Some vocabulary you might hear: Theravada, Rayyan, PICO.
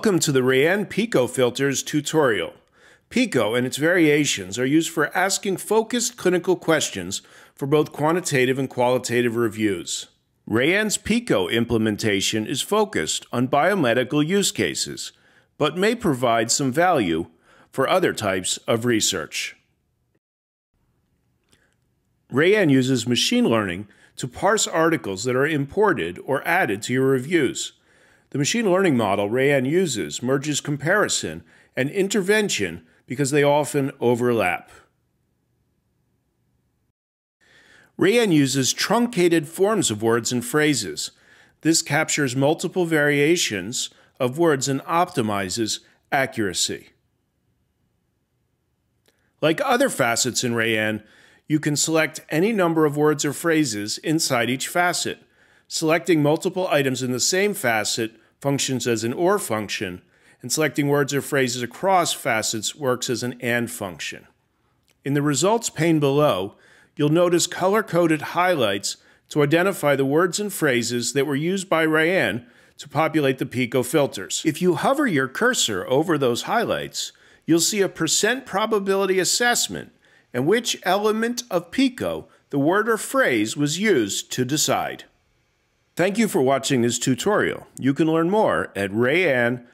Welcome to the Rayyan PICO filters tutorial. PICO and its variations are used for asking focused clinical questions for both quantitative and qualitative reviews. Rayyan's PICO implementation is focused on biomedical use cases, but may provide some value for other types of research. Rayyan uses machine learning to parse articles that are imported or added to your reviews. The machine learning model Rayyan uses merges comparison and intervention because they often overlap. Rayyan uses truncated forms of words and phrases. This captures multiple variations of words and optimizes accuracy. Like other facets in Rayyan, you can select any number of words or phrases inside each facet. Selecting multiple items in the same facet functions as an OR function, and selecting words or phrases across facets works as an AND function. In the results pane below, you'll notice color-coded highlights to identify the words and phrases that were used by Rayyan to populate the PICO filters. If you hover your cursor over those highlights, you'll see a percent probability assessment and which element of PICO the word or phrase was used to decide. Thank you for watching this tutorial. You can learn more at rayyan.ai.